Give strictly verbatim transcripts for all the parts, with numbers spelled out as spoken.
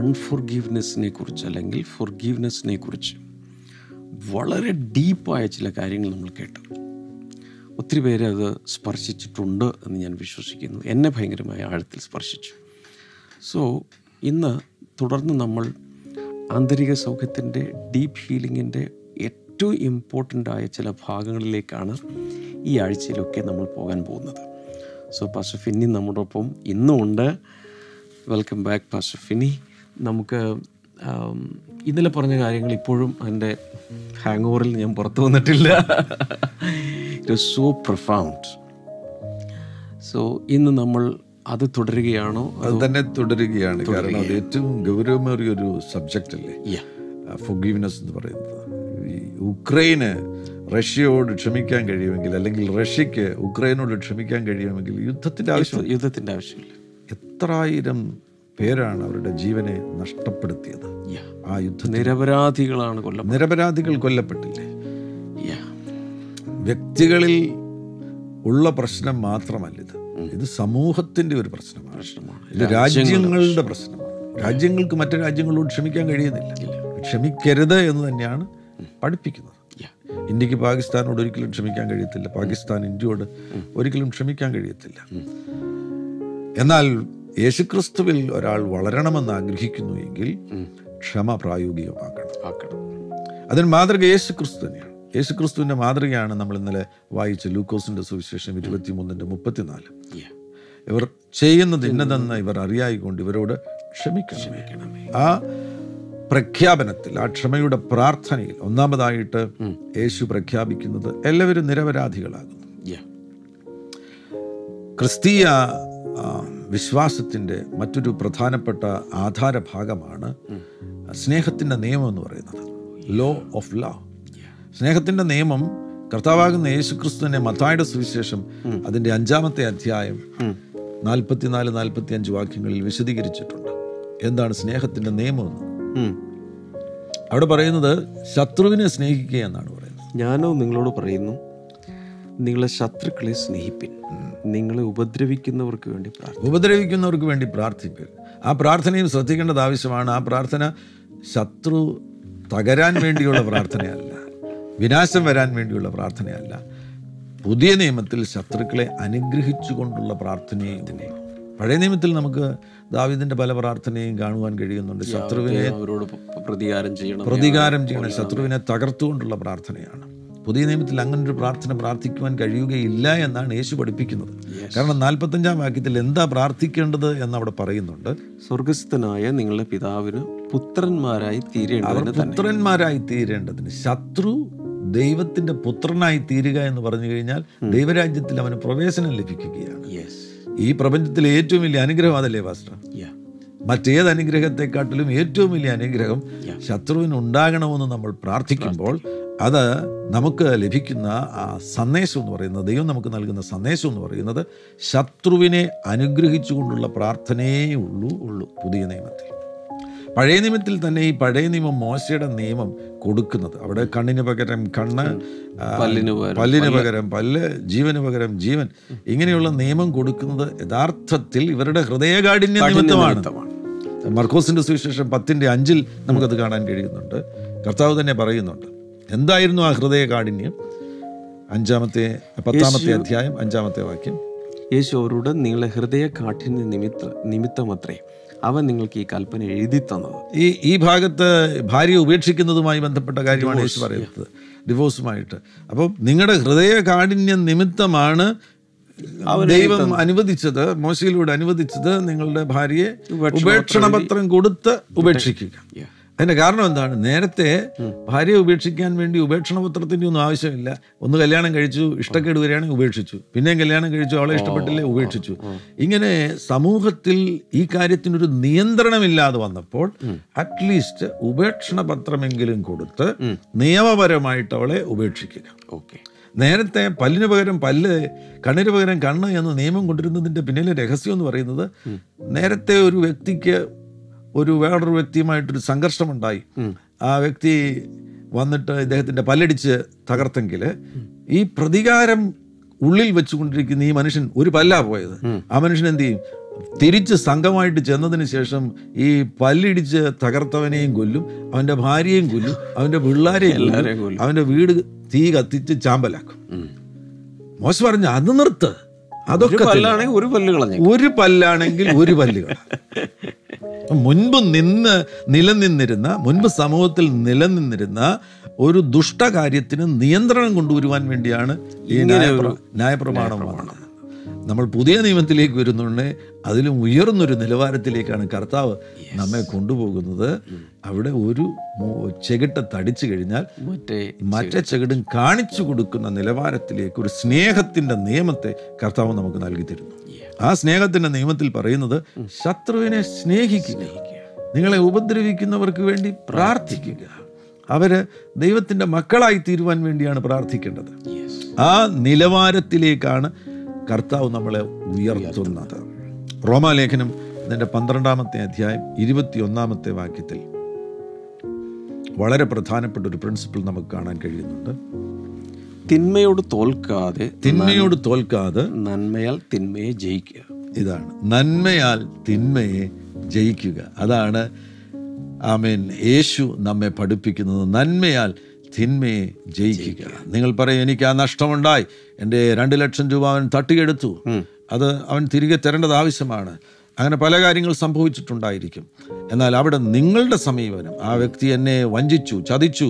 അൺഫോർഗീവ്നെസ്സിനെ കുറിച്ച് അല്ലെങ്കിൽ ഫോർഗീവ്നെസ്സിനെ കുറിച്ച് വളരെ ഡീപ്പായ ചില കാര്യങ്ങൾ നമ്മൾ കേട്ടു. ഒത്തിരി പേര് അത് സ്പർശിച്ചിട്ടുണ്ട് എന്ന് ഞാൻ വിശ്വസിക്കുന്നു. എന്നെ ഭയങ്കരമായ ആഴത്തിൽ സ്പർശിച്ചു. സോ ഇന്ന് തുടർന്ന് നമ്മൾ ആന്തരിക സൗഖ്യത്തിൻ്റെ ഡീപ്പ് ഹീലിങ്ങിൻ്റെ ഏറ്റവും ഇമ്പോർട്ടൻ്റായ ചില ഭാഗങ്ങളിലേക്കാണ് ഈ ആഴ്ചയിലൊക്കെ നമ്മൾ പോകാൻ പോകുന്നത്. സോ പാസ്റ്റർ ഫിന്നി നമ്മുടെ ഒപ്പം ഇന്നും ഉണ്ട്. Welcome back pastor Finny. നമുക്ക് ഇന്നലെ പറഞ്ഞ കാര്യങ്ങൾ ഇപ്പോഴും അതിൻ്റെ ഹാങ് ഓവറിൽ ഞാൻ പുറത്തു വന്നിട്ടില്ല. It was so profound. So ഇന്ന് നമ്മൾ അത് തുടരുകയാണോ? അത് തന്നെ തുടരുകയാണ്. കാരണം അത് ഏറ്റവും ഗൗരവമേറിയ ഒരു സബ്ജക്റ്റ് അല്ലേ ഫോർഗീവ്നെസ് എന്ന് പറയുന്നത്. ഈ ഉക്രൈന് റഷ്യയോട് ക്ഷമിക്കാൻ കഴിയുമെങ്കിൽ, അല്ലെങ്കിൽ റഷ്യക്ക് ഉക്രൈനോട് ക്ഷമിക്കാൻ കഴിയുമെങ്കിൽ യുദ്ധത്തിൻ്റെ ആവശ്യം യുദ്ധത്തിൻ്റെ ആവശ്യമില്ല. എത്രായിരം പേരാണ് അവരുടെ ജീവനെ നഷ്ടപ്പെടുത്തിയത് ആ യുദ്ധം. നിരപരാധികളാണ് കൊല്ലപ്പെട്ടത്. നിരപരാധികൾ കൊല്ലപ്പെട്ടില്ലേ? വ്യക്തികളിൽ ഉള്ള പ്രശ്നം മാത്രമല്ല ഇത്. ഇത് സമൂഹത്തിൻ്റെ ഒരു പ്രശ്നമാണ്, ഇത് രാജ്യങ്ങളുടെ പ്രശ്നമാണ്. രാജ്യങ്ങൾക്ക് മറ്റു രാജ്യങ്ങളോട് ക്ഷമിക്കാൻ കഴിയുന്നില്ല. ക്ഷമിക്കരുത് എന്ന് തന്നെയാണ് പഠിപ്പിക്കുന്നത്. ഇന്ത്യക്ക് പാകിസ്ഥാനോട് ഒരിക്കലും ക്ഷമിക്കാൻ കഴിയത്തില്ല, പാകിസ്ഥാൻ ഇന്ത്യയോട് ഒരിക്കലും ക്ഷമിക്കാൻ കഴിയത്തില്ല. എന്നാൽ യേശുക്രിസ്തുവിൽ ഒരാൾ വളരണമെന്ന് ആഗ്രഹിക്കുന്നു എങ്കിൽ ക്ഷമ പ്രായോഗികമാക്കണം. അതിന് മാതൃക യേശുക്രിസ്തു തന്നെയാണ്. യേശുക്രിസ്തുവിൻ്റെ മാതൃകയാണ് നമ്മൾ ഇന്നലെ വായിച്ച ലൂക്കോസിൻ്റെ സുവിശേഷം ഇരുപത്തിമൂന്നിൻ്റെ മുപ്പത്തിനാല്. ഇവർ ചെയ്യുന്നത് ഇന്നതെന്ന് ഇവർ അറിയായിക്കൊണ്ട് ഇവരോട് ക്ഷമിക്കണം. ആ പ്രഖ്യാപനത്തിൽ, ആ ക്ഷമയുടെ പ്രാർത്ഥനയിൽ ഒന്നാമതായിട്ട് യേശു പ്രഖ്യാപിക്കുന്നത് എല്ലാവരും നിരപരാധികളാകുന്നു. ക്രിസ്തീയ വിശ്വാസത്തിൻ്റെ മറ്റൊരു പ്രധാനപ്പെട്ട ആധാരഭാഗമാണ് സ്നേഹത്തിൻ്റെ നിയമം എന്ന് പറയുന്നത്, ലോ ഓഫ് ലവ്. സ്നേഹത്തിൻ്റെ നിയമം കർത്താവാകുന്ന യേശുക്രിസ്തുവിനെ മത്തായിയുടെ സുവിശേഷം അതിൻ്റെ അഞ്ചാമത്തെ അധ്യായം നാൽപ്പത്തിനാല് നാൽപ്പത്തി അഞ്ച് വാക്യങ്ങളിൽ വിശദീകരിച്ചിട്ടുണ്ട്. എന്താണ് സ്നേഹത്തിൻ്റെ നിയമം എന്ന് അവിടെ പറയുന്നത്? ശത്രുവിനെ സ്നേഹിക്കുക എന്നാണ് പറയുന്നത്. ഞാനോ നിങ്ങളോട് പറയുന്നു, നിങ്ങളെ ശത്രുക്കളെ സ്നേഹിപ്പിൻ, നിങ്ങളെ ഉപദ്രവിക്കുന്നവർക്ക് വേണ്ടി ഉപദ്രവിക്കുന്നവർക്ക് വേണ്ടി പ്രാർത്ഥിക്കുക. ആ പ്രാർത്ഥനയും ശ്രദ്ധിക്കേണ്ടത് ആവശ്യമാണ്. ആ പ്രാർത്ഥന ശത്രു തകരാൻ വേണ്ടിയുള്ള പ്രാർത്ഥനയല്ല, വിനാശം വരാൻ വേണ്ടിയുള്ള പ്രാർത്ഥനയല്ല. പുതിയ നിയമത്തിൽ ശത്രുക്കളെ അനുഗ്രഹിച്ചുകൊണ്ടുള്ള പ്രാർത്ഥനയെ ഇതിനെ, പഴയ നിയമത്തിൽ നമുക്ക് ദാവീദിന്റെ പല പ്രാർത്ഥനയും കാണുവാൻ കഴിയുന്നുണ്ട്. ശത്രുവിനെ പ്രതികാരം ചെയ്യണം, പ്രതികാരം ചെയ്യണം, ശത്രുവിനെ തകർത്തുകൊണ്ടുള്ള പ്രാർത്ഥനയാണ്. പുതിയ നിയമത്തിൽ അങ്ങനൊരു പ്രാർത്ഥന പ്രാർത്ഥിക്കുവാൻ കഴിയുകയില്ല എന്നാണ് യേശു പഠിപ്പിക്കുന്നത്. കാരണം നാൽപ്പത്തഞ്ചാം വാക്യത്തിൽ എന്താ പ്രാർത്ഥിക്കേണ്ടത് എന്നവിടെ പറയുന്നുണ്ട്. സ്വർഗസ്ഥനായ നിങ്ങളുടെ പിതാവിന് പുത്രന്മാരായി തീരേണ്ടതിന്, പുത്രന്മാരായി തീരേണ്ടതിന്. ശത്രു ദൈവത്തിൻ്റെ പുത്രനായി തീരുക എന്ന് പറഞ്ഞു കഴിഞ്ഞാൽ ദൈവരാജ്യത്തിൽ അവന് പ്രവേശനം ലഭിക്കുകയാണ്. ഈ പ്രപഞ്ചത്തിലെ ഏറ്റവും വലിയ അനുഗ്രഹം അതല്ലേ പാസ്റ്റർ? മറ്റേത് അനുഗ്രഹത്തെക്കാട്ടിലും ഏറ്റവും വലിയ അനുഗ്രഹം ശത്രുവിന് ഉണ്ടാകണമെന്ന് നമ്മൾ പ്രാർത്ഥിക്കുമ്പോൾ അത് നമുക്ക് ലഭിക്കുന്ന ആ സന്ദേശം എന്ന് പറയുന്നത്, ദൈവം നമുക്ക് നൽകുന്ന സന്ദേശം എന്ന് പറയുന്നത് ശത്രുവിനെ അനുഗ്രഹിച്ചുകൊണ്ടുള്ള പ്രാർത്ഥനയേ ഉള്ളൂ ഉള്ളൂ പുതിയ നിയമത്തിൽ. പഴയ നിയമത്തിൽ തന്നെ ഈ പഴയ നിയമം മോശയുടെ നിയമം കൊടുക്കുന്നത്, അവിടെ കണ്ണിന് പകരം കണ്ണ്, പല്ലിന് പകരം പല്ല്, ജീവന് പകരം ജീവൻ, ഇങ്ങനെയുള്ള നിയമം കൊടുക്കുന്നത് യഥാർത്ഥത്തിൽ ഇവരുടെ ഹൃദയകാഠിന്യ നിമിത്തമാണ്. മർക്കോസിൻ്റെ സുവിശേഷം പത്തിൻ്റെ അഞ്ചിൽ നമുക്കത് കാണാൻ കഴിയുന്നുണ്ട്. കർത്താവ് തന്നെ പറയുന്നുണ്ട്. എന്തായിരുന്നു ആ ഹൃദയകാഠിന്യം? അഞ്ചാമത്തെ പത്താമത്തെ അധ്യായം അഞ്ചാമത്തെ വാക്യം. യേശു അവരോട്, നിങ്ങളെ ഹൃദയകാഠിന്യ നിമിത്ത നിമിത്തമത്രേ അവൻ നിങ്ങൾക്ക് ഈ കൽപ്പന എഴുതി തന്നത്. ഈ ഈ ഭാഗത്ത് ഭാര്യ ഉപേക്ഷിക്കുന്നതുമായി ബന്ധപ്പെട്ട കാര്യമാണ് യേശു പറയുന്നത്, ഡിവോഴ്സുമായിട്ട്. അപ്പോൾ നിങ്ങളുടെ ഹൃദയകാഠിന്യ നിമിത്തമാണ് ദൈവം അനുവദിച്ചത്, മോശയിലൂടെ അനുവദിച്ചത്, നിങ്ങളുടെ ഭാര്യയെ ഉപേക്ഷണപത്രം കൊടുത്ത് ഉപേക്ഷിക്കുക. അതിൻ്റെ കാരണം എന്താണ്? നേരത്തെ ഭാര്യയെ ഉപേക്ഷിക്കാൻ വേണ്ടി ഉപേക്ഷണപത്രത്തിൻ്റെ ഒന്നും ആവശ്യമില്ല. ഒന്ന് കല്യാണം കഴിച്ചു, ഇഷ്ടക്കേട് വരികയാണെങ്കിൽ ഉപേക്ഷിച്ചു, പിന്നെയും കല്യാണം കഴിച്ചു, അവളെ ഇഷ്ടപ്പെട്ടില്ലേ, ഉപേക്ഷിച്ചു. ഇങ്ങനെ സമൂഹത്തിൽ ഈ കാര്യത്തിനൊരു നിയന്ത്രണമില്ലാതെ വന്നപ്പോൾ അറ്റ്ലീസ്റ്റ് ഉപേക്ഷണപത്രമെങ്കിലും കൊടുത്ത് നിയമപരമായിട്ട് അവളെ ഉപേക്ഷിക്കുക. ഓക്കെ, നേരത്തെ പല്ലിന് പകരം പല്ല്, കണ്ണിന് പകരം കണ്ണ് എന്ന നിയമം കൊണ്ടിരുന്നതിൻ്റെ പിന്നിലെ രഹസ്യം എന്ന് പറയുന്നത്, നേരത്തെ ഒരു വ്യക്തിക്ക് ഒരു വേറൊരു വ്യക്തിയുമായിട്ടൊരു സംഘർഷമുണ്ടായി, ആ വ്യക്തി വന്നിട്ട് ഇദ്ദേഹത്തിൻ്റെ പല്ലടിച്ച് തകർത്തെങ്കിൽ ഈ പ്രതികാരം ഉള്ളിൽ വെച്ചുകൊണ്ടിരിക്കുന്ന ഈ മനുഷ്യൻ, ഒരു പല്ലാ പോയത്, ആ മനുഷ്യൻ എന്ത് ചെയ്യും? തിരിച്ച് സംഘമായിട്ട് ചെന്നതിന് ശേഷം ഈ പല്ലിടിച്ച് തകർത്തവനെയും കൊല്ലും, അവൻ്റെ ഭാര്യയെയും കൊല്ലും, അവൻ്റെ പിള്ളേരെയും കൊല്ലും, അവൻ്റെ വീട് തീ കത്തിച്ച് ചാമ്പലാക്കും. മോശ പറഞ്ഞു അത് നിർത്ത്, അതൊക്കെ ഒരു പല്ലുകളാണ്, ഒരു പല്ലാണെങ്കിൽ ഒരു പല്ലുകൾ. മുൻപ് നിന്ന് നിലനിന്നിരുന്ന മുൻപ് സമൂഹത്തിൽ നിലനിന്നിരുന്ന ഒരു ദുഷ്ടകാര്യത്തിന് നിയന്ത്രണം കൊണ്ടുവരുവാൻ വേണ്ടിയാണ് ഈ ന്യായപ്രമാണം വന്നത്. നമ്മൾ പുതിയ നിയമത്തിലേക്ക് വരുന്നുണ്ട്, അതിലും ഉയർന്നൊരു നിലവാരത്തിലേക്കാണ് കർത്താവ് നമ്മെ കൊണ്ടുപോകുന്നത്. അവിടെ ഒരു ചെകിട്ട തടിച്ചു കഴിഞ്ഞാൽ മറ്റേ ചെകിടും കാണിച്ചു കൊടുക്കുന്ന നിലവാരത്തിലേക്ക് ഒരു സ്നേഹത്തിൻ്റെ നിയമത്തെ കർത്താവ് നമുക്ക് നൽകി തരുന്നു. ആ സ്നേഹത്തിൻ്റെ നിയമത്തിൽ പറയുന്നത്, ശത്രുവിനെ സ്നേഹിക്കുക, നിങ്ങളെ ഉപദ്രവിക്കുന്നവർക്ക് വേണ്ടി പ്രാർത്ഥിക്കുക. അവർ ദൈവത്തിൻ്റെ മക്കളായി തീരുവാൻ വേണ്ടിയാണ് പ്രാർത്ഥിക്കേണ്ടത്. ആ നിലവാരത്തിലേക്കാണ് കർത്താവ് നമ്മളെ ഉയർത്തുന്നത്. റോമാലേഖനം ഇതിൻ്റെ പന്ത്രണ്ടാമത്തെ അധ്യായം ഇരുപത്തി ഒന്നാമത്തെ വാക്യത്തിൽ വളരെ പ്രധാനപ്പെട്ട ഒരു പ്രിൻസിപ്പിൾ നമുക്ക് കാണാൻ കഴിയുന്നുണ്ട്. തിന്മയോട് തോൽക്കാതെ തിന്മയോട് തോൽക്കാതെ നന്മയാൽ തിന്മയെ ജയിക്കുക. ഇതാണ് നന്മയാൽ തിന്മയെ ജയിക്കുക. അതാണ് ആമേൻ യേശു നമ്മെ പഠിപ്പിക്കുന്നത്, നന്മയാൽ തിന്മയെ ജയിക്കുക. നിങ്ങൾ പറയും, എനിക്ക് ആ നഷ്ടമുണ്ടായി, എൻ്റെ രണ്ട് ലക്ഷം രൂപ അവൻ തട്ടിയെടുത്തു, അത് അവൻ തിരികെ തരേണ്ടത് ആവശ്യമാണ്, അങ്ങനെ പല കാര്യങ്ങൾ സംഭവിച്ചിട്ടുണ്ടായിരിക്കും. എന്നാൽ അവിടെ നിങ്ങളുടെ സമീപനം, ആ വ്യക്തി എന്നെ വഞ്ചിച്ചു, ചതിച്ചു,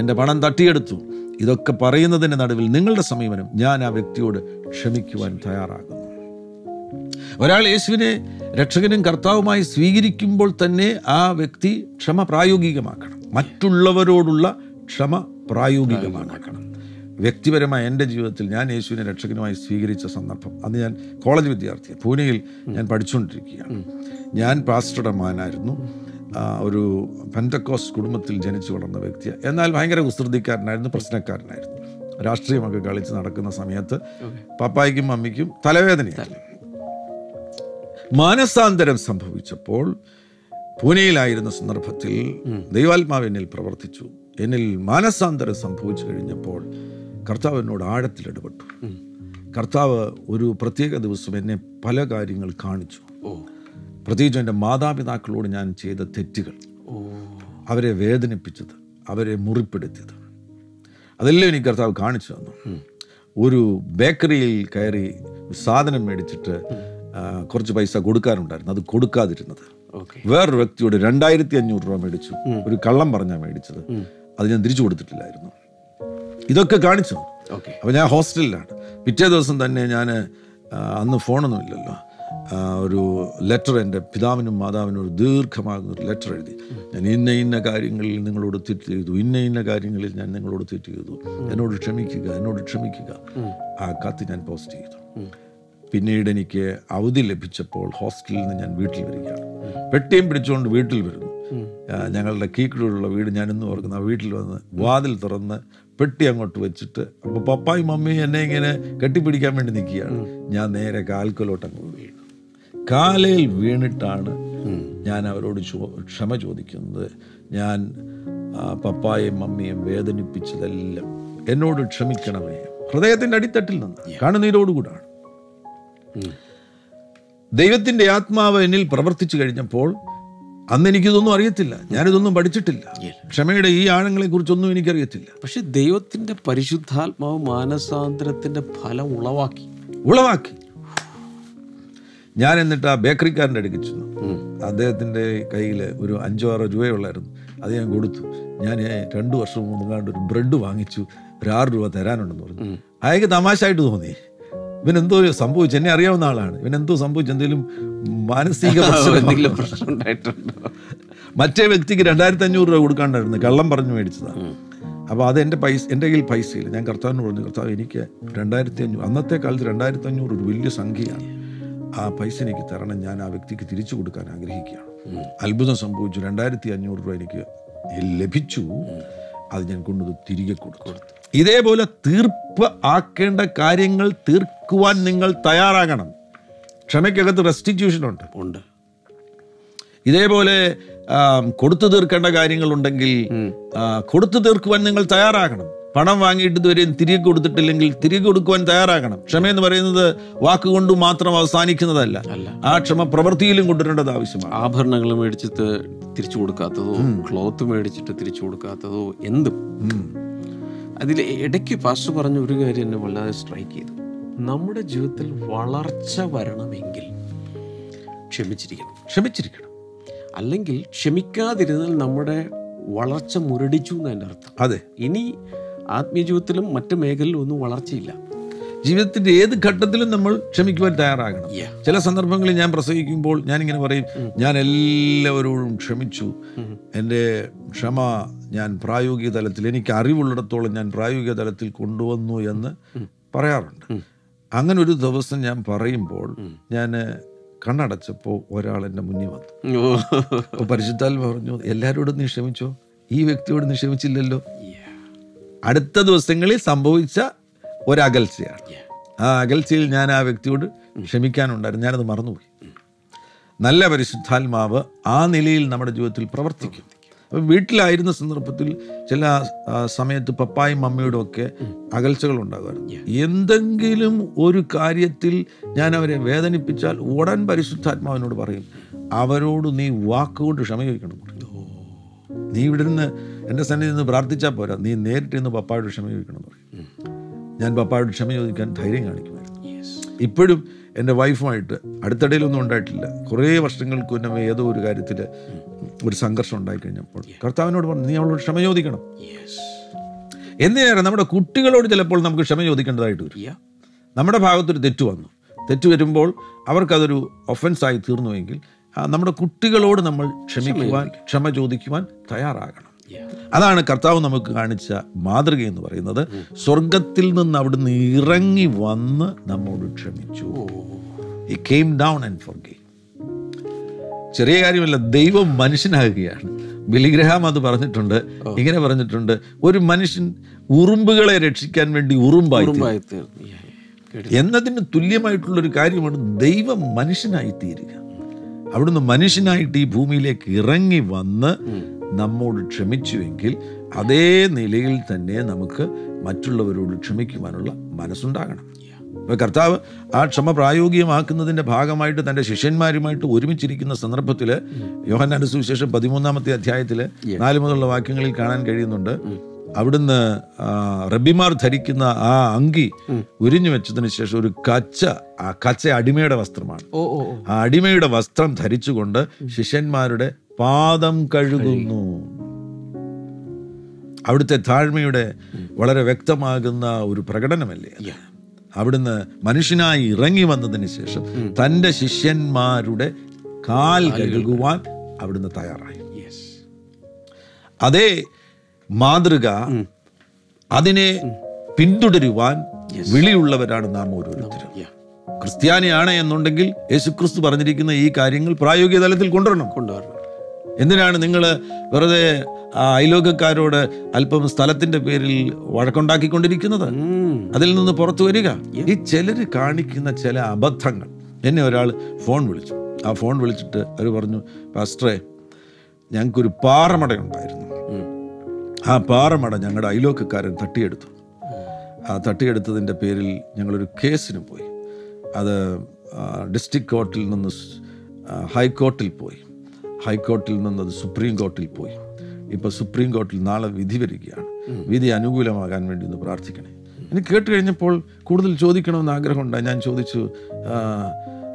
എൻ്റെ പണം തട്ടിയെടുത്തു, ഇതൊക്കെ പറയുന്നതിൻ്റെ നടുവിൽ നിങ്ങളുടെ സമീപനം, ഞാൻ ആ വ്യക്തിയോട് ക്ഷമിക്കുവാൻ തയ്യാറാകുന്നു. ഒരാൾ യേശുവിനെ രക്ഷകനും കർത്താവുമായി സ്വീകരിക്കുമ്പോൾ തന്നെ ആ വ്യക്തി ക്ഷമ പ്രായോഗികമാക്കണം, മറ്റുള്ളവരോടുള്ള ക്ഷമ പ്രായോഗികമാക്കണം. വ്യക്തിപരമായ എൻ്റെ ജീവിതത്തിൽ ഞാൻ യേശുവിനെ രക്ഷകനുമായി സ്വീകരിച്ച സന്ദർഭം, അന്ന് ഞാൻ കോളേജ് വിദ്യാർത്ഥിയാണ്, പൂനെയിൽ ഞാൻ പഠിച്ചുകൊണ്ടിരിക്കുകയാണ്. ഞാൻ പാസ്റ്ററുടെ മകനായിരുന്നു, ഒരു പെന്തക്കോസ് കുടുംബത്തിൽ ജനിച്ചു വളർന്ന വ്യക്തിയാണ്. എന്നാൽ ഭയങ്കര കുസൃതിക്കാരനായിരുന്നു, പ്രശ്നക്കാരനായിരുന്നു. രാഷ്ട്രീയമൊക്കെ കളിച്ച് നടക്കുന്ന സമയത്ത് പപ്പായ്ക്കും മമ്മിക്കും തലവേദനയായിരുന്നു. മാനസാന്തരം സംഭവിച്ചപ്പോൾ പൂനെയിലായിരുന്ന സന്ദർഭത്തിൽ ദൈവാത്മാവ് എന്നിൽ പ്രവർത്തിച്ചു. എന്നിൽ മാനസാന്തരം സംഭവിച്ചു കഴിഞ്ഞപ്പോൾ കർത്താവ് എന്നോട് ആഴത്തിൽ ഇടപെട്ടു. കർത്താവ് ഒരു പ്രത്യേക ദിവസം എന്നെ പല കാര്യങ്ങൾ കാണിച്ചു. പ്രത്യേകിച്ചും എൻ്റെ മാതാപിതാക്കളോട് ഞാൻ ചെയ്ത തെറ്റുകൾ, അവരെ വേദനിപ്പിച്ചത്, അവരെ മുറിപ്പെടുത്തിയത്, അതെല്ലാം എനിക്ക് കർത്താവ് കാണിച്ചു തന്നു. ഒരു ബേക്കറിയിൽ കയറി സാധനം മേടിച്ചിട്ട് കുറച്ച് പൈസ കൊടുക്കാനുണ്ടായിരുന്നു, അത് കൊടുക്കാതിരുന്നത്. വേറൊരു വ്യക്തിയോട് രണ്ടായിരത്തി അഞ്ഞൂറ് രൂപ മേടിച്ചു, ഒരു കള്ളം പറഞ്ഞാൽ മേടിച്ചത്, അത് ഞാൻ തിരിച്ചു കൊടുത്തിട്ടില്ലായിരുന്നു. ഇതൊക്കെ കാണിച്ചു. അപ്പം ഞാൻ ഹോസ്റ്റലിലാണ്. പിറ്റേ ദിവസം തന്നെ ഞാൻ, അന്ന് ഫോണൊന്നും ഇല്ലല്ലോ, ഒരു ലെറ്റർ എൻ്റെ പിതാവിനും മാതാവിനും ഒരു ദീർഘമാകുന്ന ഒരു ലെറ്റർ എഴുതി. ഞാൻ ഇന്ന ഇന്ന കാര്യങ്ങളിൽ നിങ്ങളോട് തെറ്റ് ചെയ്തു, ഇന്ന ഇന്ന കാര്യങ്ങളിൽ ഞാൻ നിങ്ങളോട് തെറ്റ് ചെയ്തു, എന്നോട് ക്ഷമിക്കുക, എന്നോട് ക്ഷമിക്കുക. ആ കത്ത് ഞാൻ പോസ്റ്റ് ചെയ്തു. പിന്നീട് എനിക്ക് അവധി ലഭിച്ചപ്പോൾ ഹോസ്റ്റലിൽ നിന്ന് ഞാൻ വീട്ടിൽ വരികയാണ്. പെട്ടിയും പിടിച്ചുകൊണ്ട് വീട്ടിൽ വരുന്നു. ഞങ്ങളുടെ കീക്കിലുള്ള വീട് ഞാനിന്ന് ഓർക്കുന്ന, വീട്ടിൽ വന്ന് വാതിൽ തുറന്ന് പെട്ടി അങ്ങോട്ട് വെച്ചിട്ട്, അപ്പോൾ പപ്പായും മമ്മിയും എന്നെ ഇങ്ങനെ കെട്ടിപ്പിടിക്കാൻ വേണ്ടി നിൽക്കുകയാണ്. ഞാൻ നേരെ കാൽക്കലോട്ട് അങ്ങ് വീണു. കാലയിൽ വീണിട്ടാണ് ഞാൻ അവരോട് ചോ ക്ഷമ ചോദിക്കുന്നത്. ഞാൻ പപ്പായും മമ്മിയും വേദനിപ്പിച്ചതെല്ലാം എന്നോട് ക്ഷമിക്കണമേ. ഹൃദയത്തിൻ്റെ അടിത്തട്ടിൽ നിന്ന് കണ്ണുനീരോടുകൂടാണ്. ദൈവത്തിൻ്റെ ആത്മാവ് എന്നിൽ പ്രവർത്തിച്ചു കഴിഞ്ഞപ്പോൾ, അന്ന് എനിക്കിതൊന്നും അറിയത്തില്ല, ഞാനിതൊന്നും പഠിച്ചിട്ടില്ല, ക്ഷമയുടെ ഈ ആഴങ്ങളെ കുറിച്ചൊന്നും എനിക്കറിയത്തില്ല. പക്ഷെ ദൈവത്തിൻ്റെ പരിശുദ്ധാത്മാവ് മാനസാന്തരത്തിൻ്റെ ഫലം ഉളവാക്കി ഉളവാക്കി ഞാൻ എന്നിട്ട് ആ ബേക്കറിക്കാരൻ്റെ അടുക്ക് ചെന്നു. അദ്ദേഹത്തിൻ്റെ കയ്യിൽ ഒരു അഞ്ചോ ആറോ രൂപയുള്ളായിരുന്നു, അത് ഞാൻ കൊടുത്തു. ഞാൻ രണ്ടു വർഷം മുമ്പ് ഒരു ബ്രെഡ് വാങ്ങിച്ചു, ഒരു ആറ് രൂപ തരാനുണ്ടെന്ന് പറഞ്ഞു. അയാൾക്ക് തമാശയായിട്ട് തോന്നി, ഇവനെന്തോ സംഭവിച്ചു, എന്നെ അറിയാവുന്ന ആളാണ്, ഇവനെന്തോ സംഭവിച്ചു, എന്തെങ്കിലും മാനസിക പ്രശ്നം ഉണ്ടായിട്ടുണ്ട്. മറ്റേ വ്യക്തിക്ക് രണ്ടായിരത്തി അഞ്ഞൂറ് രൂപ കൊടുക്കാണ്ടായിരുന്നു, കള്ളം പറഞ്ഞു മേടിച്ചതാണ്. അപ്പോൾ അത് എൻ്റെ പൈസ, എൻ്റെ കയ്യിൽ പൈസയില്ല. ഞാൻ കർത്താവിന് പറഞ്ഞു, കർത്താവ് എനിക്ക് രണ്ടായിരത്തി അഞ്ഞൂറ് അന്നത്തെ കാലത്ത് രണ്ടായിരത്തി അഞ്ഞൂറ് ഒരു വലിയ സംഖ്യയാണ്, ആ പൈസ എനിക്ക് തരണം, ഞാൻ ആ വ്യക്തിക്ക് തിരിച്ചു കൊടുക്കാൻ ആഗ്രഹിക്കുകയാണ്. അത്ഭുതം സംഭവിച്ചു, രണ്ടായിരത്തി അഞ്ഞൂറ് രൂപ എനിക്ക് ലഭിച്ചു. അത് ഞാൻ കൊണ്ടുവന്ന് തിരികെ കൊടുത്തു. ഇതേപോലെ തീർപ്പ് ആക്കേണ്ട കാര്യങ്ങൾ തീർക്കുവാൻ നിങ്ങൾ തയ്യാറാകണം. ക്ഷമയ്ക്കകത്ത് റെസ്റ്റിറ്റ്യൂഷനുണ്ട് ഉണ്ട്. ഇതേപോലെ കൊടുത്തു തീർക്കേണ്ട കാര്യങ്ങളുണ്ടെങ്കിൽ കൊടുത്തു തീർക്കുവാൻ നിങ്ങൾ തയ്യാറാകണം. പണം വാങ്ങിയിട്ട് ഇതുവരെയും തിരികെ കൊടുത്തിട്ടില്ലെങ്കിൽ തിരികെ കൊടുക്കുവാൻ തയ്യാറാകണം. ക്ഷമ എന്ന് പറയുന്നത് വാക്കുകൊണ്ട് മാത്രം അവസാനിക്കുന്നതല്ല, ആ ക്ഷമ പ്രവൃത്തിയിലും കൊണ്ടുവരേണ്ടത് ആവശ്യമാണ്. ആഭരണങ്ങൾ മേടിച്ചിട്ട് തിരിച്ചു കൊടുക്കാത്തതോ ക്ലോത്ത് മേടിച്ചിട്ട് തിരിച്ചു കൊടുക്കാത്തതോ എന്തും. അതിൽ ഇടയ്ക്ക് പാസ്റ്റർ പറഞ്ഞ ഒരു കാര്യം എന്നെ വല്ലാതെ സ്ട്രൈക്ക് ചെയ്തു. നമ്മുടെ ജീവിതത്തിൽ വളർച്ച വരണമെങ്കിൽ ക്ഷമിച്ചിരിക്കണം, ക്ഷമിച്ചിരിക്കണം. അല്ലെങ്കിൽ ക്ഷമിക്കാതിരുന്നാൽ നമ്മുടെ വളർച്ച മുരടിച്ചു എന്ന് എൻ്റെ അർത്ഥം. അതെ, ഇനി ആത്മീയ ജീവിതത്തിലും മറ്റു മേഖലയിലും ഒന്നും വളർച്ചയില്ല. ജീവിതത്തിൻ്റെ ഏത് ഘട്ടത്തിലും നമ്മൾ ക്ഷമിക്കുവാൻ തയ്യാറാകണം. ചില സന്ദർഭങ്ങളിൽ ഞാൻ പ്രസംഗിക്കുമ്പോൾ ഞാനിങ്ങനെ പറയും, ഞാൻ എല്ലാവരോടും ക്ഷമിച്ചു, എൻ്റെ ക്ഷമ ഞാൻ പ്രായോഗിക തലത്തിൽ, എനിക്ക് അറിവുള്ളിടത്തോളം ഞാൻ പ്രായോഗിക തലത്തിൽ കൊണ്ടുവന്നു എന്ന് പറയാറുണ്ട്. അങ്ങനെ ഒരു ദിവസം ഞാൻ പറയുമ്പോൾ ഞാൻ കണ്ണടച്ചപ്പോൾ ഒരാൾ എൻ്റെ മുന്നിൽ വന്നു. പരിശുദ്ധാത്മാവ് പറഞ്ഞു, എല്ലാവരോടും നീ ക്ഷമിച്ചോ, ഈ വ്യക്തിയോട് നീ ക്ഷമിച്ചില്ലല്ലോ. അടുത്ത ദിവസങ്ങളിൽ സംഭവിച്ച ഒരകൽച്ചയാണ്. ആ അകൽച്ചയിൽ ഞാൻ ആ വ്യക്തിയോട് ക്ഷമിക്കാനുണ്ടായിരുന്നു, ഞാനത് മറന്നുപോയി. നല്ല പരിശുദ്ധാത്മാവ് ആ നിലയിൽ നമ്മുടെ ജീവിതത്തിൽ പ്രവർത്തിക്കും. അപ്പം വീട്ടിലായിരുന്ന സന്ദർഭത്തിൽ ചില സമയത്ത് പപ്പായും മമ്മിയോടും ഒക്കെ അകൽച്ചകൾ ഉണ്ടാകുമായിരുന്നു. എന്തെങ്കിലും ഒരു കാര്യത്തിൽ ഞാൻ അവരെ വേദനിപ്പിച്ചാൽ ഉടൻ പരിശുദ്ധാത്മാവിനോട് പറയും, അവരോട് നീ വാക്കുകൊണ്ട് ക്ഷമ ചോദിക്കണം. നീ ഇവിടെ നിന്ന് എൻ്റെ സന്നിധി നിന്ന് പ്രാർത്ഥിച്ചാൽ പോരാ, നീ നേരിട്ട് ഇന്ന് പപ്പായോട് ക്ഷമ ചോദിക്കണം എന്ന് പറയും. ഞാൻ പപ്പായോട് ക്ഷമ ചോദിക്കാൻ ധൈര്യം കാണിക്കുമായിരുന്നു. ഇപ്പോഴും എൻ്റെ വൈഫുമായിട്ട് അടുത്തിടയിലൊന്നും ഉണ്ടായിട്ടില്ല. കുറേ വർഷങ്ങൾക്ക് മുന്നേ ഏതോ ഒരു കാര്യത്തിൽ ഒരു സംഘർഷം ഉണ്ടായിക്കഴിഞ്ഞപ്പോൾ കർത്താവിനോട് പറഞ്ഞു, നീ അവളോട് ക്ഷമ ചോദിക്കണം. എന്തിനേറെ നമ്മുടെ കുട്ടികളോട് ചിലപ്പോൾ നമുക്ക് ക്ഷമ ചോദിക്കേണ്ടതായിട്ട് വരും. നമ്മുടെ ഭാഗത്തൊരു തെറ്റ് വന്നു, തെറ്റ് വരുമ്പോൾ അവർക്കതൊരു ഒഫൻസായി തീർന്നുവെങ്കിൽ നമ്മുടെ കുട്ടികളോട് നമ്മൾ ക്ഷമിക്കുവാൻ, ക്ഷമ ചോദിക്കുവാൻ തയ്യാറാകണം. അതാണ് കർത്താവ് നമുക്ക് കാണിച്ച മാതൃക എന്ന് പറയുന്നത്. സ്വർഗത്തിൽ നിന്ന് അവിടുന്ന് ഇറങ്ങി വന്ന് നമ്മോട് ക്ഷമിച്ചു. He came down and forgave. ചെറിയ കാര്യമല്ല, ദൈവം മനുഷ്യനാകുകയാണ്. ബിലിഗ്രഹാം അത് പറഞ്ഞിട്ടുണ്ട്, ഇങ്ങനെ പറഞ്ഞിട്ടുണ്ട്, ഒരു മനുഷ്യൻ ഉറുമ്പുകളെ രക്ഷിക്കാൻ വേണ്ടി ഉറുമ്പായി എന്നതിന് തുല്യമായിട്ടുള്ളൊരു കാര്യമാണ് ദൈവം മനുഷ്യനായി തീരുക. അവിടുന്ന് മനുഷ്യനായിട്ട് ഈ ഭൂമിയിലേക്ക് ഇറങ്ങി വന്ന് നമ്മോട് ക്ഷമിച്ചുവെങ്കിൽ അതേ നിലയിൽ തന്നെ നമുക്ക് മറ്റുള്ളവരോട് ക്ഷമിക്കുവാനുള്ള മനസ്സുണ്ടാകണം. അപ്പോൾ കർത്താവ് ആ ക്ഷമ പ്രായോഗികമാക്കുന്നതിൻ്റെ ഭാഗമായിട്ട് തൻ്റെ ശിഷ്യന്മാരുമായിട്ട് ഒരുമിച്ചിരിക്കുന്ന സന്ദർഭത്തിൽ യോഹന്നാന്റെ സുവിശേഷം പതിമൂന്നാമത്തെ അധ്യായത്തിൽ നാല് മുതലുള്ള വാക്യങ്ങളിൽ കാണാൻ കഴിയുന്നുണ്ട്, അവിടുന്ന് റബ്ബിമാർ ധരിക്കുന്ന ആ അങ്കി ഉരിഞ്ഞു വെച്ചതിന് ശേഷം ഒരു കച്ച, ആ കച്ച അടിമയുടെ വസ്ത്രമാണ്, ആ അടിമയുടെ വസ്ത്രം ധരിച്ചുകൊണ്ട് ശിഷ്യന്മാരുടെ പാദം കഴുകുന്നു. അവിടുത്തെ താഴ്മയുടെ വളരെ വ്യക്തമാകുന്ന ഒരു പ്രകടനമല്ലേ. അവിടുന്ന് മനുഷ്യനായി ഇറങ്ങി വന്നതിന് ശേഷം തൻ്റെ ശിഷ്യന്മാരുടെ കാൽ കഴുകുവാൻ അവിടുന്ന് തയ്യാറായി. അതേ മാതൃക, അതിനെ പിന്തുടരുവാൻ വിളിയുള്ളവരാണ് നാം ഓരോരുത്തരും. ക്രിസ്ത്യാനിയാണ് എന്നുണ്ടെങ്കിൽ യേശുക്രിസ്തു പറഞ്ഞിരിക്കുന്ന ഈ കാര്യങ്ങൾ പ്രായോഗിക തലത്തിൽ കൊണ്ടുവരണം. കൊണ്ടുവരണം. എന്തിനാണ് നിങ്ങൾ വെറുതെ അയലോകക്കാരോട് അല്പം സ്ഥലത്തിൻ്റെ പേരിൽ വഴക്കുണ്ടാക്കിക്കൊണ്ടിരിക്കുന്നത്? അതിൽ നിന്ന് പുറത്തു വരിക. ഈ ചിലർ കാണിക്കുന്ന ചില അബദ്ധങ്ങൾ. എന്നെ ഒരാൾ ഫോൺ വിളിച്ചു. ആ ഫോൺ വിളിച്ചിട്ട് അവർ പറഞ്ഞു, പാസ്റ്ററെ ഞങ്ങൾക്കൊരു പാറമടയുണ്ടായിരുന്നു, ആ പാറമട ഞങ്ങളുടെ അയലോകക്കാരൻ തട്ടിയെടുത്തു, ആ തട്ടിയെടുത്തതിൻ്റെ പേരിൽ ഞങ്ങളൊരു കേസിന് പോയി, അത് ഡിസ്ട്രിക്ട് കോർട്ടിൽ നിന്ന് ഹൈക്കോർട്ടിൽ പോയി, ഹൈക്കോർട്ടിൽ നിന്നത് സുപ്രീം കോർട്ടിൽ പോയി, ഇപ്പോൾ സുപ്രീം കോർട്ടിൽ നാളെ വിധി വരികയാണ്, വിധി അനുകൂലമാകാൻ വേണ്ടി ഒന്ന് പ്രാർത്ഥിക്കണേ. എനിക്ക് കേട്ട് കഴിഞ്ഞപ്പോൾ കൂടുതൽ ചോദിക്കണമെന്ന് ആഗ്രഹമുണ്ടായി. ഞാൻ ചോദിച്ചു,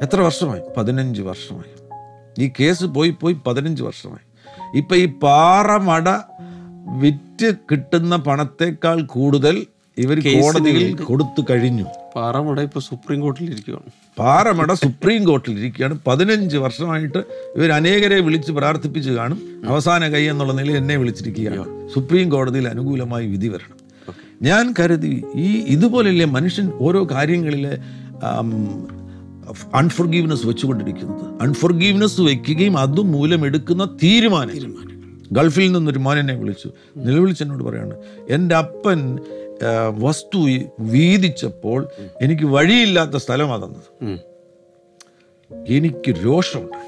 എത്ര വർഷമായി? പതിനഞ്ച് വർഷമായി. ഈ കേസ് പോയി പോയി പതിനഞ്ച് വർഷമായി. ഇപ്പം ഈ പാറമട വിറ്റ് കിട്ടുന്ന പണത്തേക്കാൾ കൂടുതൽ ഇവർ കോടതിയിൽ കൊടുത്തു കഴിഞ്ഞു. പാറമട ഇപ്പോൾ സുപ്രീം കോർട്ടിലിരിക്കുകയാണ്. പാറമട സുപ്രീം കോർട്ടിലിരിക്കുകയാണ്. പതിനഞ്ച് വർഷമായിട്ട് ഇവർ അനേകരെ വിളിച്ച് പ്രാർത്ഥിപ്പിച്ച് കാണും. അവസാന കൈ എന്നുള്ള നിലയിൽ എന്നെ വിളിച്ചിരിക്കുകയാണ്. സുപ്രീം കോടതിയിൽ അനുകൂലമായി വിധി വരണം. ഞാൻ കരുതി ഈ ഇതുപോലെയല്ലേ മനുഷ്യൻ ഓരോ കാര്യങ്ങളിൽ അൺഫോർഗീവ്നെസ് വെച്ചുകൊണ്ടിരിക്കുന്നത്. അൺഫോർഗീവ്നെസ് വയ്ക്കുകയും അതുമൂലം എടുക്കുന്ന തീരുമാനം. ഗൾഫിൽ നിന്നൊരു മോൻ എന്നെ വിളിച്ചു, നിലവിളിച്ചെന്നോട് പറയാണ്, എൻ്റെ അപ്പൻ വസ്തു വീതിച്ചപ്പോൾ എനിക്ക് വഴിയില്ലാത്ത സ്ഥലമാണ് തന്നത്. എനിക്ക് രോഷമുണ്ട്.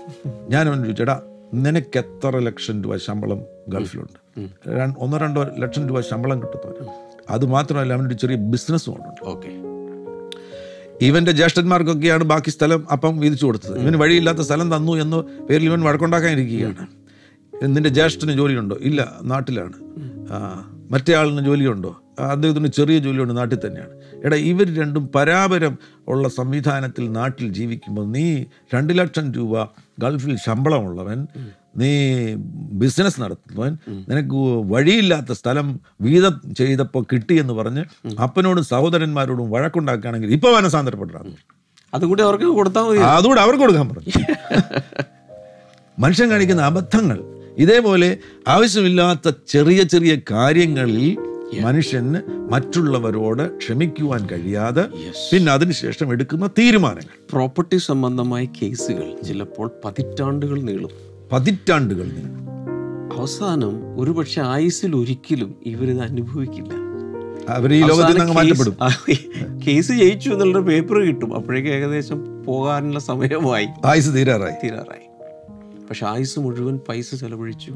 ഞാൻ അവൻ ചോദിച്ചേടാ, നിനക്ക് എത്ര ലക്ഷം രൂപ ശമ്പളം ഗൾഫിലുണ്ട്, ഒന്നോ രണ്ടോ ലക്ഷം രൂപ ശമ്പളം കിട്ടുന്നവർ. അതുമാത്രമല്ല അവനൊരു ചെറിയ ബിസിനസ്സും ഉണ്ട്. ഓക്കെ, ഇവൻ്റെ ജ്യേഷ്ഠന്മാർക്കൊക്കെയാണ് ബാക്കി സ്ഥലം അപ്പം വീതിച്ചു കൊടുത്തത്. ഇവന് വഴിയില്ലാത്ത സ്ഥലം തന്നു എന്ന പേരിൽ ഇവൻ വഴക്കുണ്ടാക്കാനിരിക്കുകയാണ്. നിൻ്റെ ജ്യേഷ്ഠന് ജോലിയുണ്ടോ? ഇല്ല, നാട്ടിലാണ്. മറ്റേ ആളിന് ജോലിയുണ്ടോ? അദ്ദേഹത്തിന് ചെറിയ ജോലിയുണ്ട്, നാട്ടിൽ തന്നെയാണ്. എടാ, ഇവർ രണ്ടും പരാപരം ഉള്ള സംവിധാനത്തിൽ നാട്ടിൽ ജീവിക്കുമ്പോൾ നീ രണ്ട് ലക്ഷം രൂപ ഗൾഫിൽ ശമ്പളമുള്ളവൻ, നീ ബിസിനസ് നടത്തുന്നവൻ, നിനക്ക് വഴിയില്ലാത്ത സ്ഥലം വീതം ചെയ്തപ്പോൾ കിട്ടിയെന്ന് പറഞ്ഞ് അപ്പനോടും സഹോദരന്മാരോടും വഴക്കുണ്ടാക്കുകയാണെങ്കിൽ ഇപ്പോൾ മനസാന്തരപ്പെട്ടാണ്. അതുകൂടി അവർക്ക് കൊടുത്താൽ മതി, അതുകൂടി അവർക്ക് കൊടുക്കാൻ പറഞ്ഞു. മനുഷ്യൻ കാണിക്കുന്ന അബദ്ധങ്ങൾ ഇതേപോലെ ആവശ്യമില്ലാത്ത ചെറിയ ചെറിയ കാര്യങ്ങളിൽ മനുഷ്യന് മറ്റുള്ളവരോട് ക്ഷമിക്കുവാൻ കഴിയാതെ പിന്നെ അതിനുശേഷം എടുക്കുന്ന തീരുമാനങ്ങൾ. പ്രോപ്പർട്ടി സംബന്ധമായ കേസുകൾ ചിലപ്പോൾ പതിറ്റാണ്ടുകൾ നീളും, പതിറ്റാണ്ടുകൾ നീളും. അവസാനം ഒരുപക്ഷെ ആയുസിൽ ഒരിക്കലും ഇവരിത് അനുഭവിക്കില്ല. അവർ ഈ ലോകത്ത് മാറ്റപ്പെടും. കേസ് ജയിച്ചു എന്നുള്ള പേപ്പർ കിട്ടും, അപ്പോഴേക്കും ഏകദേശം പോകാനുള്ള സമയമായി, ആയുസ് തീരാറായി തീരാറായി പക്ഷെ ആയുസ് മുഴുവൻ പൈസ ചെലവഴിച്ചു.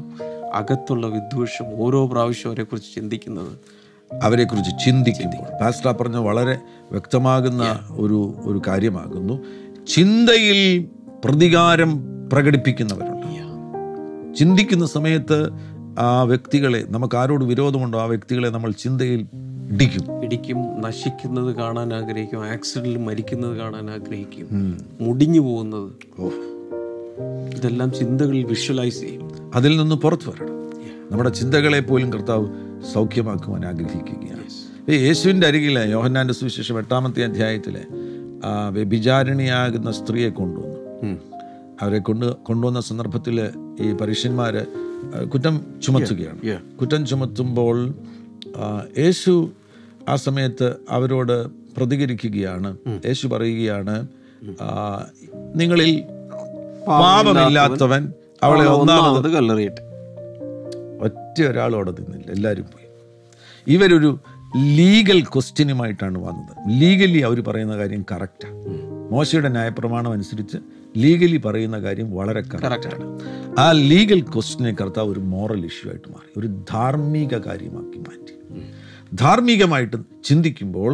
അകത്തുള്ള വിദ്വേഷം ഓരോ പ്രാവശ്യം അവരെക്കുറിച്ച് ചിന്തിക്കുന്നത്, അവരെക്കുറിച്ച് ചിന്തിക്കുമ്പോൾ പാസ്റ്റർ പറഞ്ഞ വളരെ വ്യക്തമാകുന്ന ഒരു ഒരു കാര്യമാകുന്നു. ചിന്തയിൽ പ്രതികാരം പ്രകടിപ്പിക്കുന്നവരുണ്ട്. ചിന്തിക്കുന്ന സമയത്ത് ആ വ്യക്തികളെ, നമുക്ക് ആരോട് വിരോധമുണ്ടോ ആ വ്യക്തികളെ നമ്മൾ ചിന്തയിൽ ഇടിക്കും ഇടിക്കും നശിക്കുന്നത് കാണാൻ ആഗ്രഹിക്കും, ആക്സിഡന്റിൽ മരിക്കുന്നത് കാണാൻ ആഗ്രഹിക്കും, മുടിഞ്ഞു പോകുന്നത്, ഇതെല്ലാം ചിന്തകളിൽ വിഷ്വലൈസ് ചെയ്യും. അതിൽ നിന്ന് പുറത്തു വരണം. നമ്മുടെ ചിന്തകളെ പോലും കർത്താവ് സൗഖ്യമാക്കുവാൻ ആഗ്രഹിക്കുകയാണ്. യേശുവിൻ്റെ അരികിലെ യോഹന്നാൻ്റെ സുവിശേഷം എട്ടാമത്തെ അധ്യായത്തിലെ വ്യഭിചാരിണിയാകുന്ന സ്ത്രീയെ കൊണ്ടുവന്നു. അവരെ കൊണ്ട് കൊണ്ടുവന്ന സന്ദർഭത്തിൽ ഈ പരീശന്മാർ കുറ്റം ചുമത്തുകയാണ്. കുറ്റം ചുമത്തുമ്പോൾ യേശു ആ സമയത്ത് അവരോട് പ്രതികരിക്കുകയാണ്. യേശു പറയുകയാണ്, നിങ്ങളിൽ പാപമില്ലാത്തവൻ അവളെ ഒന്നാമത് കല്ലെറിയട്ടെ. ഒറ്റ ഒരാളോടെ നിന്നില്ല, എല്ലാവരും പോയി. ഇവരൊരു ലീഗൽ ക്വസ്റ്റ്യനുമായിട്ടാണ് വന്നത്. ലീഗലി അവർ പറയുന്ന കാര്യം കറക്റ്റാണ്. മോശയുടെ ന്യായപ്രമാണം അനുസരിച്ച് ലീഗലി പറയുന്ന കാര്യം വളരെ കറക്റ്റാണ്. ആ ലീഗൽ ക്വസ്റ്റ്യനെ കർത്താവ് ഒരു മോറൽ ഇഷ്യൂ ആയിട്ട് മാറി, ഒരു ധാർമ്മിക കാര്യമാക്കി മാറ്റി. ധാർമ്മികമായിട്ട് ചിന്തിക്കുമ്പോൾ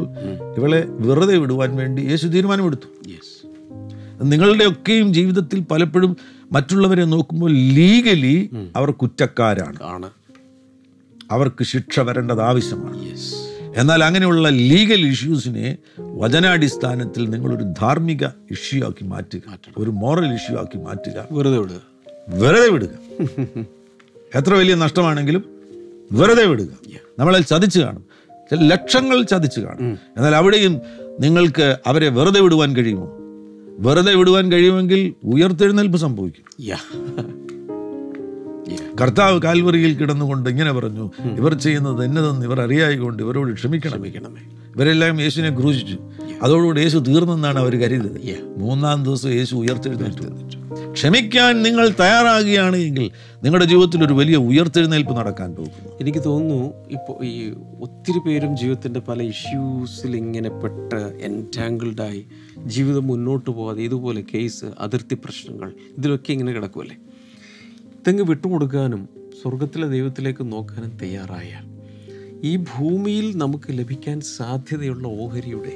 ഇവളെ വെറുതെ വിടുവാൻ വേണ്ടി യേശു തീരുമാനമെടുത്തു. നിങ്ങളുടെയൊക്കെയും ജീവിതത്തിൽ പലപ്പോഴും മറ്റുള്ളവരെ നോക്കുമ്പോൾ ലീഗലി അവർ കുറ്റക്കാരാണ്, അവർക്ക് ശിക്ഷ വരേണ്ടത് ആവശ്യമാണ്. എന്നാൽ അങ്ങനെയുള്ള ലീഗൽ ഇഷ്യൂസിനെ വചനാടിസ്ഥാനത്തിൽ നിങ്ങളൊരു ധാർമ്മിക ഇഷ്യൂ ആക്കി മാറ്റുക, ഒരു മോറൽ ഇഷ്യൂ ആക്കി മാറ്റുക. വെറുതെ വിടുക, വെറുതെ വിടുക, എത്ര വലിയ നഷ്ടമാണെങ്കിലും വെറുതെ വിടുക. നമ്മളത് ചതിച്ചു കാണും, ചില ലക്ഷങ്ങൾ ചതിച്ചു കാണും. എന്നാൽ അവിടെയും നിങ്ങൾക്ക് അവരെ വെറുതെ വിടുവാൻ കഴിയുമോ? വെറുതെ വിടുവാൻ കഴിയുമെങ്കിൽ ഉയർത്തെഴുന്നേൽപ്പ് സംഭവിക്കും. കർത്താവ് കാൽവറിയിൽ കിടന്നുകൊണ്ട് ഇങ്ങനെ പറഞ്ഞു, ഇവർ ചെയ്യുന്നത് എന്നതെന്ന് ഇവർ അറിയായിക്കൊണ്ട് ഇവരോട് ക്ഷമിക്കണം. ഇവരെല്ലാം യേശുവിനെ ക്രൂശിച്ചു, അതോടുകൂടി യേശു തീർന്നെന്നാണ് അവർ കരുതിയത്. മൂന്നാം ദിവസം യേശു ഉയർത്തെഴുന്നേറ്റു. ക്ഷമിക്കാൻ നിങ്ങൾ തയ്യാറാകുകയാണ് എങ്കിൽ നിങ്ങളുടെ ജീവിതത്തിൽ ഒരു വലിയ ഉയർത്തെഴുന്നേൽപ്പ് നടക്കാൻ പോകും. എനിക്ക് തോന്നുന്നു ഇപ്പോൾ ഈ ഒത്തിരി പേരും ജീവിതത്തിൻ്റെ പല ഇഷ്യൂസിൽ ഇങ്ങനെ പെട്ട് എൻറ്റാങ്കിൾഡായി ജീവിതം മുന്നോട്ട് പോകാതെ ഇതുപോലെ കേസ്, അതിർത്തി പ്രശ്നങ്ങൾ, ഇതിലൊക്കെ ഇങ്ങനെ കിടക്കുമല്ലേ. ഇതങ്ങ് വിട്ടുകൊടുക്കാനും സ്വർഗത്തിലെ ദൈവത്തിലേക്ക് നോക്കാനും തയ്യാറായാൽ ഈ ഭൂമിയിൽ നമുക്ക് ലഭിക്കാൻ സാധ്യതയുള്ള ഓഹരിയുടെ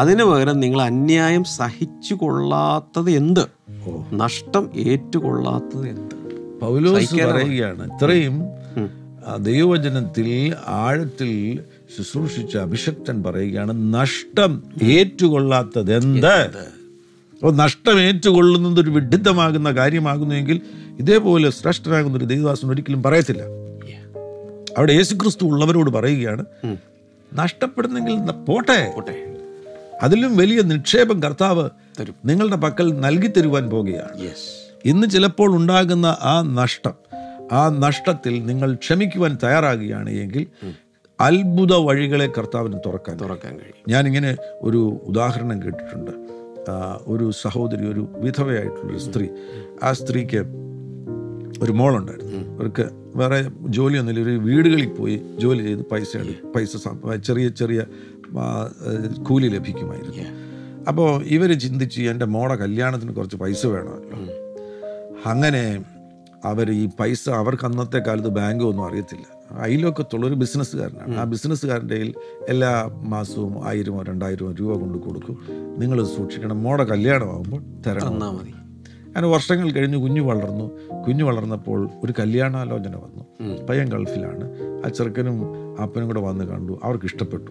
അതിനു പകരം നിങ്ങൾ അന്യായം സഹിച്ചു കൊള്ളാത്തത് എന്ത്, നഷ്ടം ഏറ്റുകൊള്ളാത്തത് എന്ത്. പൗലോസ് പറയുകയാണ്, ഇത്രയും ദൈവവചനത്തിൽ ആഴത്തിൽ ശുശ്രൂഷിച്ച അഭിഷക്തൻ പറയുകയാണ്, നഷ്ടം ഏറ്റുകൊള്ളാത്തത് എന്ത്. അപ്പോൾ നഷ്ടം ഏറ്റുകൊള്ളുന്നത് ഒരു വിഡിത്തമാകുന്ന കാര്യമാകുന്നുവെങ്കിൽ ഇതേപോലെ ശ്രേഷ്ഠനാകുന്ന ഒരു ദൈവദാസൻ ഒരിക്കലും പറയത്തില്ല. അവിടെ യേശുക്രിസ്തു ഉള്ളവരോട് പറയുകയാണ്, നഷ്ടപ്പെടുന്നെങ്കിൽ പോട്ടെ, അതിലും വലിയ നിക്ഷേപം കർത്താവ് നിങ്ങളുടെ പക്കൽ നൽകി തരുവാൻ പോകുകയാണ്. ഇന്ന് ചിലപ്പോൾ ഉണ്ടാകുന്ന ആ നഷ്ടം, ആ നഷ്ടത്തിൽ നിങ്ങൾ ക്ഷമിക്കുവാൻ തയ്യാറാകുകയാണ് എങ്കിൽ അത്ഭുത വഴികളെ കർത്താവിന് തുറക്കാൻ തുറക്കാൻ കഴിയും. ഞാനിങ്ങനെ ഒരു ഉദാഹരണം കേട്ടിട്ടുണ്ട്. ഒരു സഹോദരി, ഒരു വിധവയായിട്ടുള്ളൊരു സ്ത്രീ, ആ സ്ത്രീക്ക് ഒരു മോളുണ്ടായിരുന്നു. അവർക്ക് വേറെ ജോലിയൊന്നുമില്ല. ഒരു വീടുകളിൽ പോയി ജോലി ചെയ്ത് പൈസ പൈസ ചെറിയ ചെറിയ കൂലി ലഭിക്കുമായിരുന്നു. അപ്പോൾ ഇവർ ചിന്തിച്ച് എൻ്റെ മോളെ കല്യാണത്തിന് കുറച്ച് പൈസ വേണമല്ലോ. അങ്ങനെ അവർ ഈ പൈസ, അവർക്ക് അന്നത്തെ കാലത്ത് ബാങ്ക് ഒന്നും അറിയത്തില്ല, അയൽവക്കത്തുള്ളൊരു ബിസിനസ്സുകാരനാണ്. ആ ബിസിനസ്സുകാരൻ്റെ കയ്യിൽ എല്ലാ മാസവും ആയിരമോ രണ്ടായിരമോ രൂപ കൊണ്ട് കൊടുക്കും. നിങ്ങൾ സൂക്ഷിക്കണം, മോടെ കല്യാണമാകുമ്പോൾ തരണം, തന്നാൽ മതി. അങ്ങനെ വർഷങ്ങൾ കഴിഞ്ഞ് കുഞ്ഞു വളർന്നു. കുഞ്ഞു വളർന്നപ്പോൾ ഒരു കല്യാണാലോചന വന്നു. പയ്യൻ ഗൾഫിലാണ്. ആ ചെറുക്കനും അപ്പനും കൂടെ വന്ന് കണ്ടു. അവർക്ക് ഇഷ്ടപ്പെട്ടു.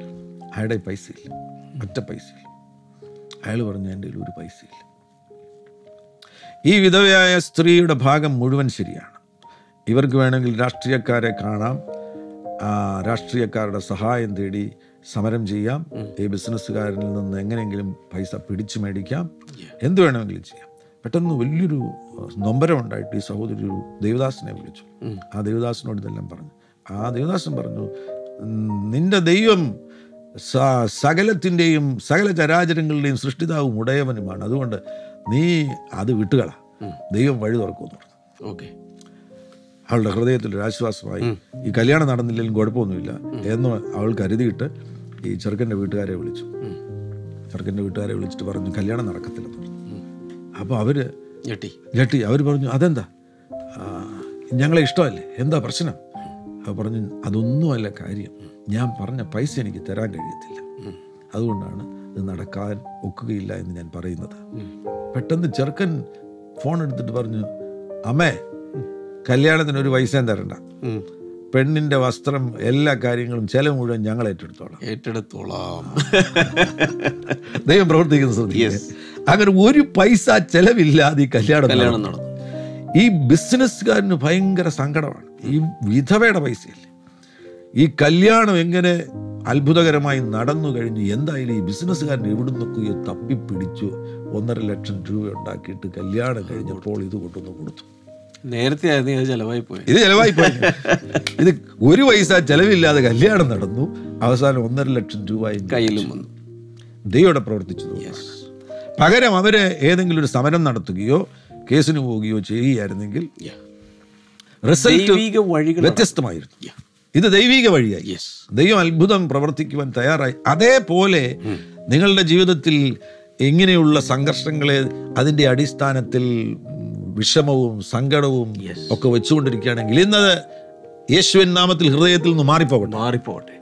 അയാളുടെ പൈസയില്ല, ഒറ്റ പൈസയില്ല. അയാൾ പറഞ്ഞു, എൻ്റെ കയ്യിൽ ഒരു പൈസയില്ല. ഈ വിധവയായ സ്ത്രീയുടെ ഭാഗം മുഴുവൻ ശരിയാണ്. ഇവർക്ക് വേണമെങ്കിൽ രാഷ്ട്രീയക്കാരെ കാണാം, രാഷ്ട്രീയക്കാരുടെ സഹായം തേടി സമരം ചെയ്യാം, ഈ ബിസിനസ്സുകാരിൽ നിന്ന് എങ്ങനെയെങ്കിലും പൈസ പിടിച്ചു മേടിക്കാം, എന്ത് വേണമെങ്കിലും ചെയ്യാം. പെട്ടെന്ന് വലിയൊരു നൊമ്പരമുണ്ടായിട്ട് ഈ സഹോദരി ഒരു ദേവദാസിനെ വിളിച്ചു. ആ ദേവദാസിനോട് ഇതെല്ലാം പറഞ്ഞു. ആ ദേവദാസൻ പറഞ്ഞു, നിന്റെ ദൈവം സകലത്തിൻ്റെയും സകല ചരാചരങ്ങളുടെയും സൃഷ്ടിതാവും ഉടയവനുമാണ്, അതുകൊണ്ട് നീ അത് വിട്ടുകളാ, ദൈവം വഴി തുറക്കുമെന്ന് പറഞ്ഞു. ഓക്കെ, അവളുടെ ഹൃദയത്തിലൊരു ആശ്വാസമായി. ഈ കല്യാണം നടന്നില്ലെങ്കിലും കുഴപ്പമൊന്നുമില്ല എന്ന് അവൾ കരുതിയിട്ട് ഈ ചെറുക്കൻ്റെ വീട്ടുകാരെ വിളിച്ചു. ചെറുക്കൻ്റെ വീട്ടുകാരെ വിളിച്ചിട്ട് പറഞ്ഞു, കല്യാണം നടക്കത്തില്ലെന്ന് പറഞ്ഞു. അപ്പോൾ അവർ ഞെട്ടി ഞെട്ടി അവർ പറഞ്ഞു, അതെന്താ, ഞങ്ങളെ ഇഷ്ടമല്ലേ, എന്താ പ്രശ്നം? അവർ പറഞ്ഞു, അതൊന്നുമല്ല കാര്യം, ഞാൻ പറഞ്ഞ പൈസ എനിക്ക് തരാൻ കഴിയത്തില്ല, അതുകൊണ്ടാണ് ഇത് നടക്കാൻ ഒക്കുകയില്ല എന്ന് ഞാൻ പറയുന്നത്. പെട്ടെന്ന് ചെറുക്കൻ ഫോൺ എടുത്തിട്ട് പറഞ്ഞു, അമ്മേ, കല്യാണത്തിനൊരു പൈസയും തരണ്ട, പെണ്ണിൻ്റെ വസ്ത്രം എല്ലാ കാര്യങ്ങളും ചെലവ് മുഴുവൻ ഞങ്ങൾ ഏറ്റെടുത്തോളാം ഏറ്റെടുത്തോളാം ദൈവം പ്രവർത്തിക്കുന്ന ശ്രദ്ധിക്കുക. അങ്ങനെ ഒരു പൈസ ചെലവില്ലാതെ ഈ കല്യാണം കല്യാണം നടന്നു. ഈ ബിസിനസ്സുകാരന് ഭയങ്കര സങ്കടമാണ്. ഈ വിധവയുടെ പൈസയില്ല, ഈ കല്യാണം എങ്ങനെ അത്ഭുതകരമായി നടന്നു കഴിഞ്ഞു, എന്തായാലും ഈ ബിസിനസ്സുകാരൻ എവിടെ നിന്നൊക്കെയോ തപ്പിപ്പിടിച്ചു ഒന്നര ലക്ഷം രൂപ ഉണ്ടാക്കിയിട്ട് കല്യാണം കഴിഞ്ഞപ്പോൾ ഇത് കൊണ്ടുവന്ന് കൊടുത്തു. നേരത്തെ ആയിരുന്നു ചെലവായി പോയി, ഇത് ചെലവായി പോയി. ഇത് ഒരു പൈസ ചെലവില്ലാതെ കല്യാണം നടന്നു, അവസാനം ഒന്നര ലക്ഷം രൂപ കയ്യിലും വന്നു. ദൈവോടെ പ്രവർത്തിച്ചത്. പകരം അവരെ ഏതെങ്കിലും ഒരു സമരം നടത്തുകയോ കേസിന് പോവുകയോ ചെയ്യുകയായിരുന്നെങ്കിൽ റിസൾട്ട് വ്യത്യസ്തമായിരുന്നു. ഇത് ദൈവിക വഴിയായി, ദൈവം അത്ഭുതം പ്രവർത്തിക്കുവാൻ തയ്യാറായി. അതേപോലെ നിങ്ങളുടെ ജീവിതത്തിൽ എങ്ങനെയുള്ള സംഘർഷങ്ങളെ അതിൻ്റെ അടിസ്ഥാനത്തിൽ വിഷമവും സങ്കടവും ഒക്കെ വെച്ചുകൊണ്ടിരിക്കുകയാണെങ്കിൽ ഇന്നത് യേശുവിൻ നാമത്തിൽ ഹൃദയത്തിൽ നിന്ന് മാറിപ്പോകട്ടെ മാറിപ്പോകട്ടെ.